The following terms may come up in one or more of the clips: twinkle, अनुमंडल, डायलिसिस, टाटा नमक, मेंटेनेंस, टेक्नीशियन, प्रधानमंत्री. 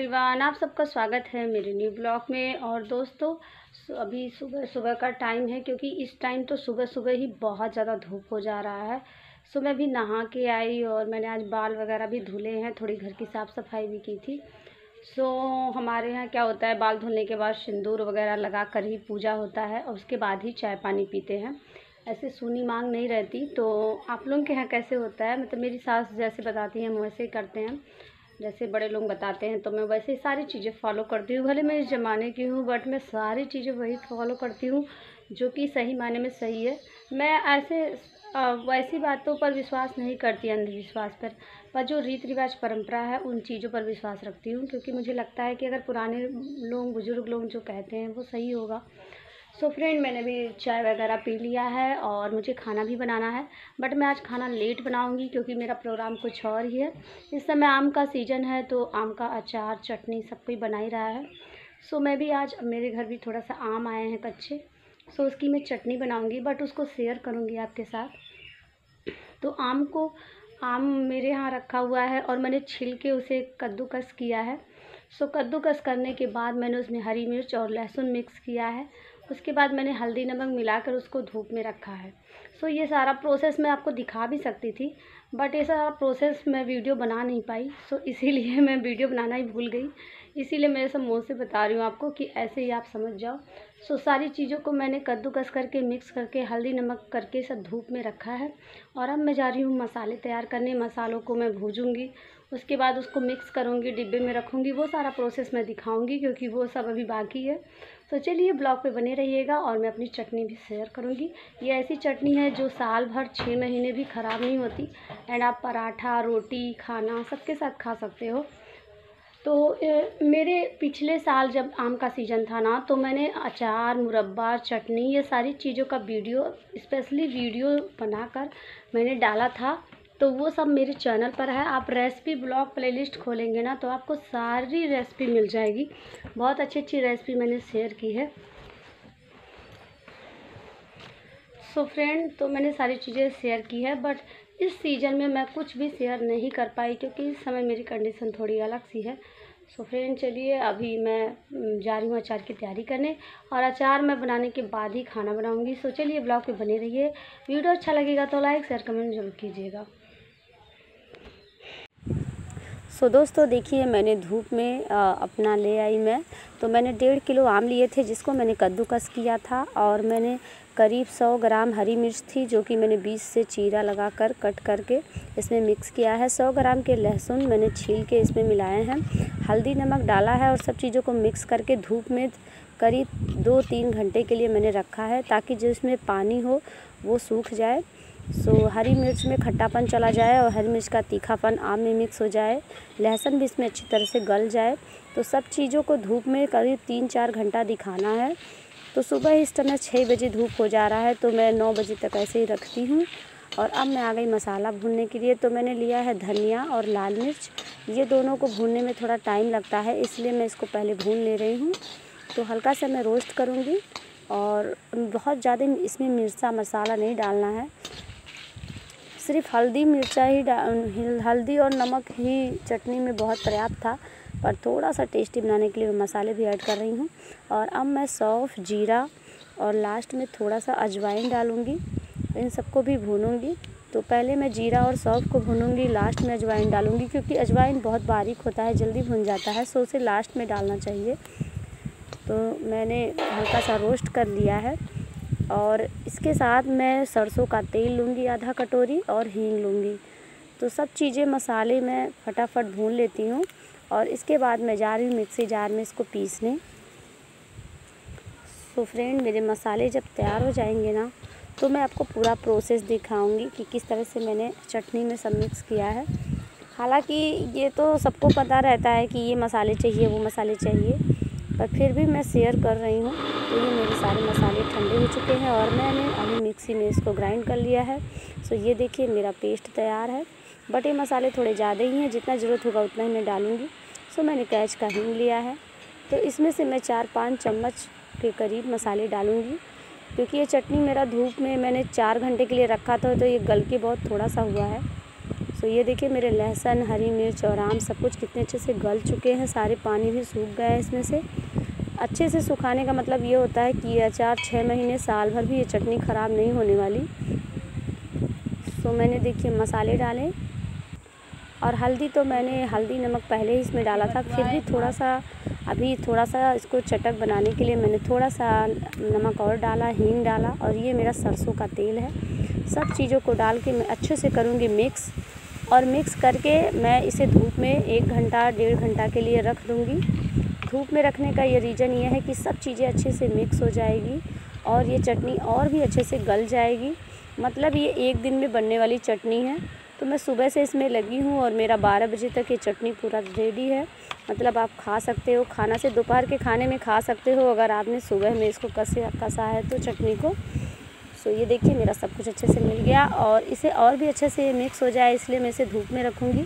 Everyone, आप सबका स्वागत है मेरे न्यू ब्लॉग में। और दोस्तों, अभी सुबह सुबह का टाइम है, क्योंकि इस टाइम तो सुबह सुबह ही बहुत ज़्यादा धूप हो जा रहा है। सो मैं भी नहा के आई और मैंने आज बाल वगैरह भी धुले हैं, थोड़ी घर की साफ़ सफाई भी की थी। सो हमारे यहाँ क्या होता है, बाल धुलने के बाद सिंदूर वगैरह लगा कर ही पूजा होता है और उसके बाद ही चाय पानी पीते हैं, ऐसे सूनी मांग नहीं रहती। तो आप लोगों के यहाँ कैसे होता है, मतलब मेरी सास जैसे बताती हैं हम वैसे ही करते हैं, जैसे बड़े लोग बताते हैं तो मैं वैसे ही सारी चीज़ें फॉलो करती हूँ। भले मैं इस ज़माने की हूँ बट मैं सारी चीज़ें वही फॉलो करती हूँ जो कि सही मायने में सही है। मैं ऐसे वैसी बातों पर विश्वास नहीं करती, अंधविश्वास पर जो रीति रिवाज परंपरा है उन चीज़ों पर विश्वास रखती हूँ, क्योंकि मुझे लगता है कि अगर पुराने लोग बुज़ुर्ग लोग जो कहते हैं वो सही होगा। सो फ्रेंड, मैंने भी चाय वगैरह पी लिया है और मुझे खाना भी बनाना है, बट मैं आज खाना लेट बनाऊंगी क्योंकि मेरा प्रोग्राम कुछ और ही है। इस समय आम का सीज़न है तो आम का अचार चटनी सब कोई बना ही रहा है। सो मैं भी आज, मेरे घर भी थोड़ा सा आम आए हैं कच्चे, सो उसकी मैं चटनी बनाऊंगी बट उसको शेयर करूंगी आपके साथ। तो आम मेरे यहाँ रखा हुआ है और मैंने छिल के उसे कद्दूकस किया है। सो कद्दूकस करने के बाद मैंने उसमें हरी मिर्च और लहसुन मिक्स किया है, उसके बाद मैंने हल्दी नमक मिलाकर उसको धूप में रखा है। सो ये सारा प्रोसेस मैं आपको दिखा भी सकती थी बट ये सारा प्रोसेस मैं वीडियो बना नहीं पाई। सो इसीलिए मैं वीडियो बनाना ही भूल गई, इसीलिए मेरे सब मुँह से बता रही हूँ आपको कि ऐसे ही आप समझ जाओ। सो सारी चीज़ों को मैंने कद्दूकस करके मिक्स करके हल्दी नमक करके सब धूप में रखा है। और अब मैं जा रही हूँ मसाले तैयार करने, मसालों को मैं भूजूँगी, उसके बाद उसको मिक्स करूँगी, डिब्बे में रखूँगी, वो सारा प्रोसेस मैं दिखाऊँगी क्योंकि वो सब अभी बाकी है। तो चलिए ब्लॉग पे बने रहिएगा और मैं अपनी चटनी भी शेयर करूँगी। ये ऐसी चटनी है जो साल भर 6 महीने भी ख़राब नहीं होती, एंड आप पराठा रोटी खाना सबके साथ खा सकते हो। तो मेरे पिछले साल जब आम का सीज़न था ना, तो मैंने अचार मुरब्बा चटनी ये सारी चीज़ों का वीडियो, स्पेशली वीडियो बनाकर मैंने डाला था। तो वो सब मेरे चैनल पर है, आप रेसिपी ब्लॉग प्लेलिस्ट खोलेंगे ना तो आपको सारी रेसिपी मिल जाएगी। बहुत अच्छी अच्छी रेसिपी मैंने शेयर की है। सो फ्रेंड, तो मैंने सारी चीज़ें शेयर की है बट इस सीज़न में मैं कुछ भी शेयर नहीं कर पाई क्योंकि इस समय मेरी कंडीशन थोड़ी अलग सी है। सो फ्रेंड, चलिए अभी मैं जा रही हूँ अचार की तैयारी करने, और अचार मैं बनाने के बाद ही खाना बनाऊँगी। सो चलिए ब्लॉग पे बने रहिए, वीडियो अच्छा लगेगा तो लाइक शेयर कमेंट जरूर कीजिएगा। सो दोस्तों देखिए, मैंने धूप में अपना ले आई मैं, तो मैंने 1.5 किलो आम लिए थे जिसको मैंने कद्दूकस किया था, और मैंने करीब 100 ग्राम हरी मिर्च थी जो कि मैंने बीच से चीरा लगाकर कट करके इसमें मिक्स किया है। 100 ग्राम के लहसुन मैंने छील के इसमें मिलाए हैं, हल्दी नमक डाला है, और सब चीज़ों को मिक्स करके धूप में करीब 2-3 घंटे के लिए मैंने रखा है ताकि जिसमें पानी हो वो सूख जाए। सो हरी मिर्च में खट्टापन चला जाए और हरी मिर्च का तीखापन आम में मिक्स हो जाए, लहसुन भी इसमें अच्छी तरह से गल जाए। तो सब चीज़ों को धूप में करीब 3-4 घंटा दिखाना है। तो सुबह इस समय 6 बजे धूप हो जा रहा है, तो मैं 9 बजे तक ऐसे ही रखती हूँ। और अब मैं आ गई मसाला भूनने के लिए। तो मैंने लिया है धनिया और लाल मिर्च, ये दोनों को भूनने में थोड़ा टाइम लगता है इसलिए मैं इसको पहले भून ले रही हूँ। तो हल्का सा मैं रोस्ट करूँगी और बहुत ज़्यादा इसमें मिर्चा मसाला नहीं डालना है, सिर्फ हल्दी मिर्चा ही हल्दी और नमक ही चटनी में बहुत पर्याप्त था, पर थोड़ा सा टेस्टी बनाने के लिए मसाले भी ऐड कर रही हूँ। और अब मैं सौंफ जीरा और लास्ट में थोड़ा सा अजवाइन डालूँगी, इन सबको भी भूनूँगी। तो पहले मैं जीरा और सौंफ को भूनूँगी, लास्ट में अजवाइन डालूँगी क्योंकि अजवाइन बहुत बारीक होता है, जल्दी भुन जाता है, सो उसे लास्ट में डालना चाहिए। तो मैंने हल्का सा रोस्ट कर लिया है, और इसके साथ मैं सरसों का तेल लूँगी आधा कटोरी और हींग लूँगी। तो सब चीज़ें मसाले मैं फटाफट भून लेती हूँ, और इसके बाद मैं जा रही हूँ मिक्सी जार में इसको पीसने। सो फ्रेंड, मेरे मसाले जब तैयार हो जाएंगे ना तो मैं आपको पूरा प्रोसेस दिखाऊंगी कि किस तरह से मैंने चटनी में सब मिक्स किया है। हालाँकि ये तो सबको पता रहता है कि ये मसाले चाहिए वो मसाले चाहिए, पर फिर भी मैं शेयर कर रही हूँ। तो ये मेरे सारे मसाले ठंडे हो चुके हैं और मैंने अभी मिक्सी में इसको ग्राइंड कर लिया है। सो ये देखिए मेरा पेस्ट तैयार है, बट ये मसाले थोड़े ज़्यादा ही हैं, जितना ज़रूरत होगा उतना ही मैं डालूँगी। सो मैंने कैच का हींग लिया है, तो इसमें से मैं 4-5 चम्मच के करीब मसाले डालूँगी क्योंकि ये चटनी मेरा धूप में मैंने 4 घंटे के लिए रखा था, तो ये गल के बहुत थोड़ा सा हुआ है। सो ये देखिए मेरे लहसुन, हरी मिर्च और आम सब कुछ कितने अच्छे से गल चुके हैं, सारे पानी भी सूख गए इसमें से। अच्छे से सुखाने का मतलब ये होता है कि ये अचार 6 महीने साल भर भी ये चटनी ख़राब नहीं होने वाली। सो मैंने देखिए मसाले डाले और हल्दी, तो मैंने हल्दी नमक पहले ही इसमें डाला था, फिर भी थोड़ा सा अभी थोड़ा सा इसको चटक बनाने के लिए मैंने थोड़ा सा नमक और डाला, हींग डाला और ये मेरा सरसों का तेल है। सब चीज़ों को डाल के मैं अच्छे से करूँगी मिक्स, और मिक्स करके मैं इसे धूप में 1 घंटा 1.5 घंटा के लिए रख दूँगी। धूप में रखने का ये रीज़न ये है कि सब चीज़ें अच्छे से मिक्स हो जाएगी और ये चटनी और भी अच्छे से गल जाएगी। मतलब ये 1 दिन में बनने वाली चटनी है। तो मैं सुबह से इसमें लगी हूँ और मेरा 12 बजे तक ये चटनी पूरा रेडी है। मतलब आप खा सकते हो, खाना से दोपहर के खाने में खा सकते हो अगर आपने सुबह में इसको कसा है तो चटनी को। सो ये देखिए मेरा सब कुछ अच्छे से मिल गया और इसे और भी अच्छे से मिक्स हो जाए इसलिए मैं इसे धूप में रखूँगी।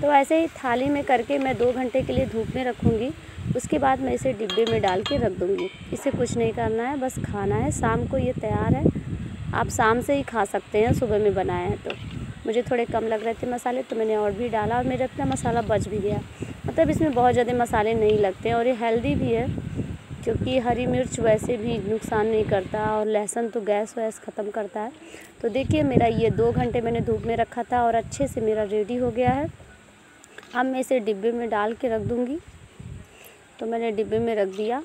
तो ऐसे ही थाली में करके मैं 2 घंटे के लिए धूप में रखूँगी। उसके बाद मैं इसे डिब्बे में डाल के रख दूँगी। इसे कुछ नहीं करना है, बस खाना है। शाम को ये तैयार है, आप शाम से ही खा सकते हैं, सुबह में बनाए हैं तो। मुझे थोड़े कम लग रहे थे मसाले तो मैंने और भी डाला और मेरा इतना मसाला बच भी गया। मतलब इसमें बहुत ज़्यादा मसाले नहीं लगते और ये हेल्दी भी है क्योंकि हरी मिर्च वैसे भी नुकसान नहीं करता और लहसुन तो गैस वैस ख़त्म करता है। तो देखिए मेरा ये 2 घंटे मैंने धूप में रखा था और अच्छे से मेरा रेडी हो गया है। अब मैं इसे डिब्बे में डाल के रख दूँगी। तो मैंने डिब्बे में रख दिया।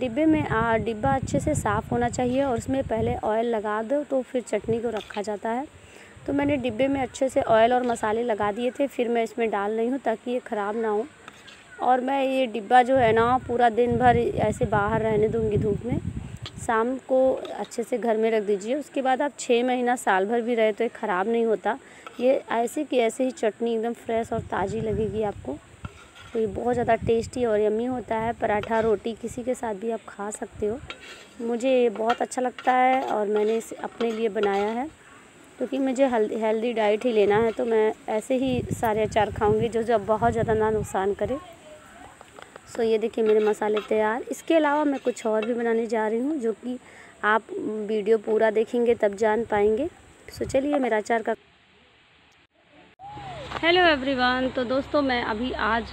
डिब्बा अच्छे से साफ़ होना चाहिए और उसमें पहले ऑयल लगा दो तो फिर चटनी को रखा जाता है। तो मैंने डिब्बे में अच्छे से ऑयल और मसाले लगा दिए थे, फिर मैं इसमें डाल रही हूँ ताकि ये ख़राब ना हो। और मैं ये डिब्बा जो है ना पूरा दिन भर ऐसे बाहर रहने दूँगी धूप में। शाम को अच्छे से घर में रख दीजिए, उसके बाद आप 6 महीना साल भर भी रहे तो ये ख़राब नहीं होता। ये ऐसे की ऐसे ही चटनी एकदम फ्रेश और ताज़ी लगेगी आपको। तो ये बहुत ज़्यादा टेस्टी और यम्मी होता है। पराठा, रोटी किसी के साथ भी आप खा सकते हो। मुझे ये बहुत अच्छा लगता है और मैंने इसे अपने लिए बनाया है क्योंकि मुझे हेल्दी डाइट ही लेना है। तो मैं ऐसे ही सारे अचार खाऊंगी जो बहुत ज़्यादा ना नुकसान करे। सो ये देखिए मेरे मसाले तैयार। इसके अलावा मैं कुछ और भी बनाने जा रही हूँ जो कि आप वीडियो पूरा देखेंगे तब जान पाएंगे। सो चलिए मेरा अचार का। हेलो एवरीवन, तो दोस्तों मैं अभी आज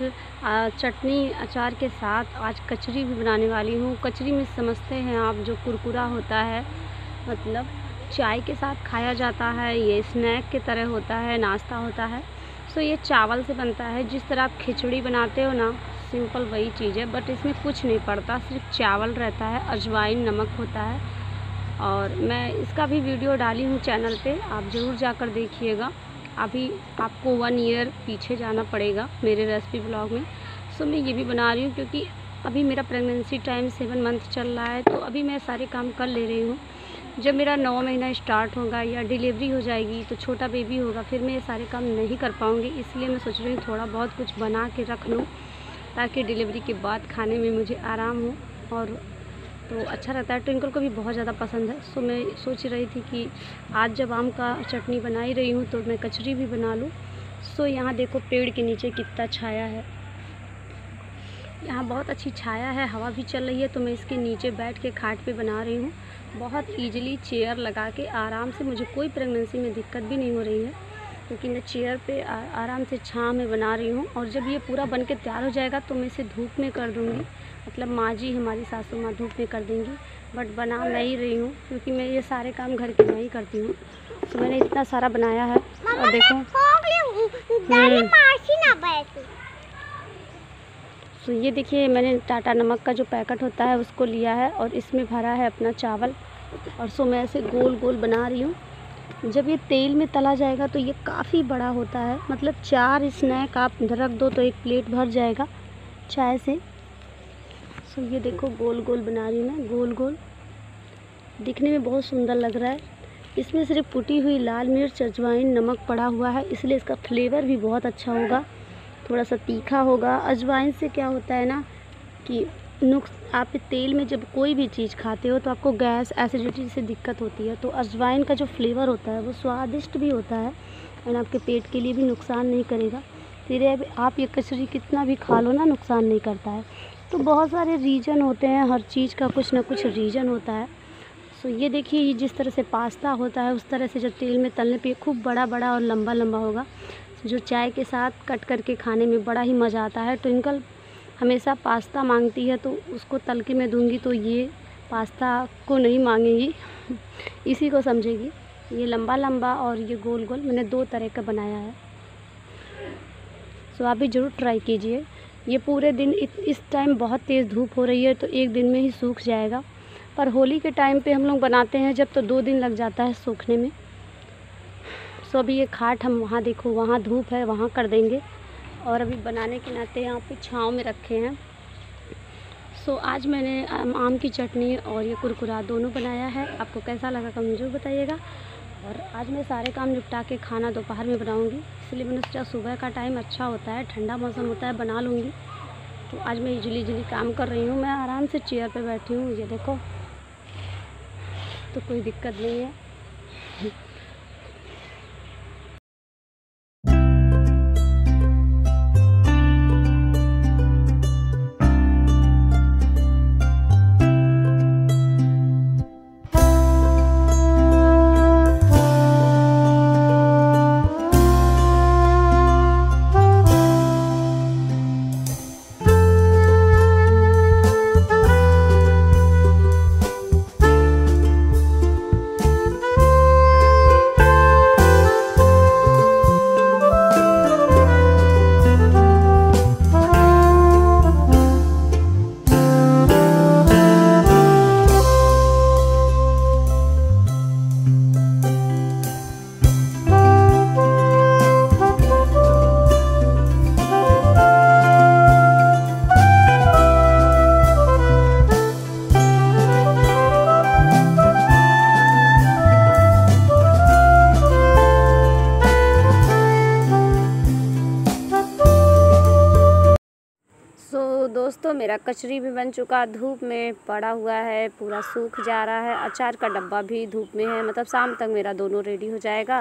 चटनी अचार के साथ आज कचरी भी बनाने वाली हूँ। कचरी में समझते हैं आप जो कुरकुरा होता है, मतलब चाय के साथ खाया जाता है, ये स्नैक के तरह होता है, नाश्ता होता है। सो ये चावल से बनता है, जिस तरह आप खिचड़ी बनाते हो ना, सिंपल वही चीज़ है। बट इसमें कुछ नहीं पड़ता, सिर्फ चावल रहता है, अजवाइन, नमक होता है। और मैं इसका भी वीडियो डाली हूँ चैनल पे, आप ज़रूर जाकर देखिएगा। अभी आपको 1 ईयर पीछे जाना पड़ेगा मेरे रेसिपी ब्लॉग में। सो मैं ये भी बना रही हूँ क्योंकि अभी मेरा प्रेगनेंसी टाइम 7 मंथ चल रहा है, तो अभी मैं सारे काम कर ले रही हूँ। जब मेरा 9 महीना स्टार्ट होगा या डिलीवरी हो जाएगी तो छोटा बेबी होगा, फिर मैं ये सारे काम नहीं कर पाऊँगी। इसलिए मैं सोच रही हूँ थोड़ा बहुत कुछ बना के रख लूँ ताकि डिलीवरी के बाद खाने में मुझे आराम हो और तो अच्छा रहता है। ट्विंकल को भी बहुत ज़्यादा पसंद है। सो मैं सोच रही थी कि आज जब आम का चटनी बना ही रही हूँ तो मैं कचरी भी बना लूँ। सो यहाँ देखो पेड़ के नीचे कितना छाया है, यहाँ बहुत अच्छी छाया है, हवा भी चल रही है। तो मैं इसके नीचे बैठ के खाट पे बना रही हूँ, बहुत ईजिली चेयर लगा के आराम से। मुझे कोई प्रेगनेंसी में दिक्कत भी नहीं हो रही है क्योंकि मैं चेयर पे आराम से छाँव में बना रही हूँ। और जब ये पूरा बन के तैयार हो जाएगा तो मैं इसे धूप में कर दूँगी। मतलब माँ जी, हमारी सासू माँ धूप में कर देंगी, बट बना मैं ही रही हूँ क्योंकि मैं ये सारे काम घर के मैं ही करती हूँ। तो मैंने इतना सारा बनाया है और देखो। तो ये देखिए मैंने टाटा नमक का जो पैकेट होता है उसको लिया है और इसमें भरा है अपना चावल। और सो मैं ऐसे गोल गोल बना रही हूँ। जब ये तेल में तला जाएगा तो ये काफ़ी बड़ा होता है, मतलब 4 स्नैक आप रख दो तो 1 प्लेट भर जाएगा चाय से। सो ये देखो गोल गोल बना रही हूँ मैं, गोल गोल, दिखने में बहुत सुंदर लग रहा है। इसमें सिर्फ कुटी हुई लाल मिर्च, अजवाइन, नमक पड़ा हुआ है, इसलिए इसका फ्लेवर भी बहुत अच्छा होगा, थोड़ा सा तीखा होगा। अजवाइन से क्या होता है ना कि आप तेल में जब कोई भी चीज़ खाते हो तो आपको गैस, एसिडिटी से दिक्कत होती है। तो अजवाइन का जो फ्लेवर होता है वो स्वादिष्ट भी होता है और आपके पेट के लिए भी नुकसान नहीं करेगा। फिर आप ये कचरी कितना भी खा लो ना, नुकसान नहीं करता है। तो बहुत सारे रीज़न होते हैं, हर चीज़ का कुछ ना कुछ रीज़न होता है। सो ये देखिए, जिस तरह से पास्ता होता है उस तरह से जब तेल में तलने पे खूब बड़ा बड़ा और लंबा लंबा होगा, जो चाय के साथ कट करके खाने में बड़ा ही मज़ा आता है। ट्विंकल हमेशा पास्ता मांगती है तो उसको तल के मैं दूँगी तो ये पास्ता को नहीं मांगेगी, इसी को समझेगी। ये लंबा लंबा और ये गोल गोल मैंने दो तरह का बनाया है। सो आप भी ज़रूर ट्राई कीजिए। ये पूरे दिन इस टाइम बहुत तेज़ धूप हो रही है तो एक दिन में ही सूख जाएगा, पर होली के टाइम पे हम लोग बनाते हैं जब, तो 2 दिन लग जाता है सूखने में। सो अभी ये खाट हम वहाँ देखो, वहाँ धूप है, वहाँ कर देंगे, और अभी बनाने के नाते यहाँ पे छाँव में रखे हैं। सो आज मैंने आम की चटनी और ये कुरकुरा दोनों बनाया है। आपको कैसा लगा कमेंट जरूर बताइएगा। और आज मैं सारे काम निपटा के खाना दोपहर में बनाऊंगी, इसलिए मैंने सोचा सुबह का टाइम अच्छा होता है, ठंडा मौसम होता है, बना लूँगी। तो आज मैं इजली काम कर रही हूँ, मैं आराम से चेयर पे बैठी हूँ, ये देखो, तो कोई दिक्कत नहीं है। दोस्तों मेरा कचरी भी बन चुका, धूप में पड़ा हुआ है, पूरा सूख जा रहा है। अचार का डब्बा भी धूप में है, मतलब शाम तक मेरा दोनों रेडी हो जाएगा।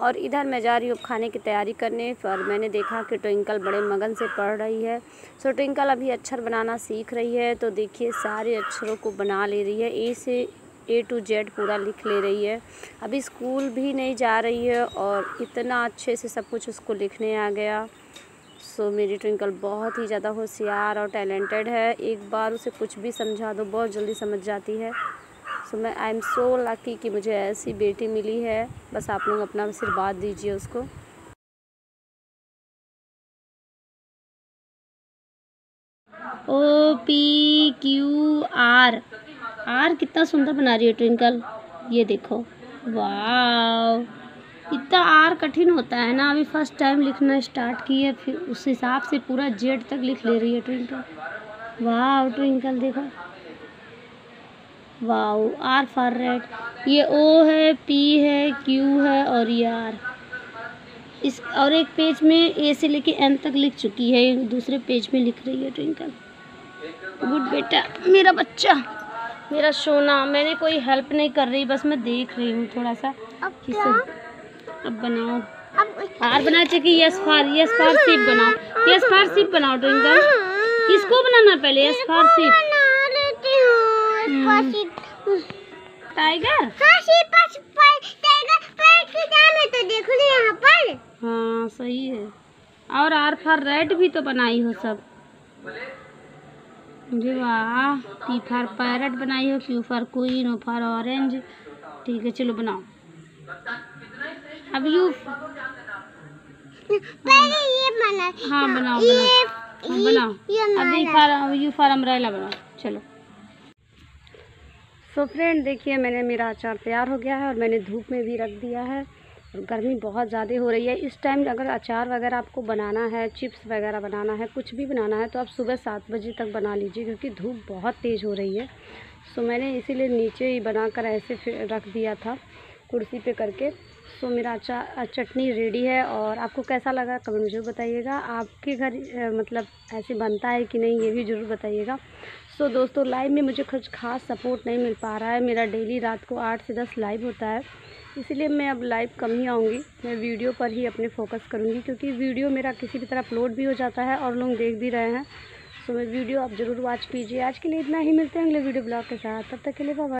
और इधर मैं जा रही हूँ खाने की तैयारी करने, पर मैंने देखा कि ट्विंकल बड़े मगन से पढ़ रही है। सो ट्विंकल अभी अक्षर बनाना सीख रही है, तो देखिए सारे अक्षरों को बना ले रही है, ए से A to Z पूरा लिख ले रही है। अभी स्कूल भी नहीं जा रही है और इतना अच्छे से सब कुछ उसको लिखने आ गया। सो मेरी ट्विंकल बहुत ही ज़्यादा होशियार और टैलेंटेड है, एक बार उसे कुछ भी समझा दो बहुत जल्दी समझ जाती है। सो मैं आई एम सो लकी कि मुझे ऐसी बेटी मिली है। बस आप लोग अपना आशीर्वाद दीजिए उसको। O P Q R R कितना सुंदर बना रही है ट्विंकल, ये देखो, वाह, इतना आर कठिन होता है ना। अभी फर्स्ट टाइम लिखना स्टार्ट की है, फिर उस हिसाब से पूरा जेड तक लिख ले रही है ट्विंकल। वाह ट्विंकल देखो, वाह, आर फॉर रेड, ये ओ है, पी है, क्यू है और ये आर। इस और एक पेज में ए से लेके एन तक लिख चुकी है, दूसरे पेज में लिख रही है ट्विंकल। गुड बेटा, मेरा बच्चा, मेरा सोना। मैंने कोई हेल्प नहीं कर रही, बस मैं देख रही हूँ थोड़ा सा। अब बनाओ, आर बना चुकी, यस फार शिप बनाओ, ट्विंकल इसको बनाना पहले, यस फार शिप, टाइगर, तो देखो ना यहाँ पर, हाँ सही है। और आर फार रेड भी तो बनाई हो सब, मुझे वाह। पी फार पैरट बनाई हो, Q for queen, O for orange, ठीक है चलो बनाओ। अब यू पहले ये बना, हाँ बनाओ बनाओ, अभी फार यू फार अम्ब्रेला बनाओ, चलो। सो फ्रेंड देखिए, मैंने मेरा अचार तैयार हो गया है और मैंने धूप में भी रख दिया है, और गर्मी बहुत ज़्यादा हो रही है इस टाइम। अगर अचार वगैरह आपको बनाना है, चिप्स वगैरह बनाना है, कुछ भी बनाना है तो आप सुबह 7 बजे तक बना लीजिए, क्योंकि धूप बहुत तेज़ हो रही है। सो मैंने इसीलिए नीचे ही बनाकर ऐसे रख दिया था कुर्सी पे करके। सो मेरा अचार चटनी रेडी है, और आपको कैसा लगा कमेंट जरूर बताइएगा। आपके घर मतलब ऐसे बनता है कि नहीं, ये भी ज़रूर बताइएगा। सो दोस्तों लाइव में मुझे कुछ खास सपोर्ट नहीं मिल पा रहा है, मेरा डेली रात को 8 से 10 लाइव होता है, इसीलिए मैं अब लाइव कम ही आऊँगी, मैं वीडियो पर ही अपने फोकस करूँगी, क्योंकि वीडियो मेरा किसी भी तरह अपलोड भी हो जाता है और लोग देख भी रहे हैं। सो मेरी वीडियो आप ज़रूर वॉच कीजिए। आज के लिए इतना ही, मिलते हैं अगले वीडियो ब्लॉग के साथ, तब तक के लिए बाय।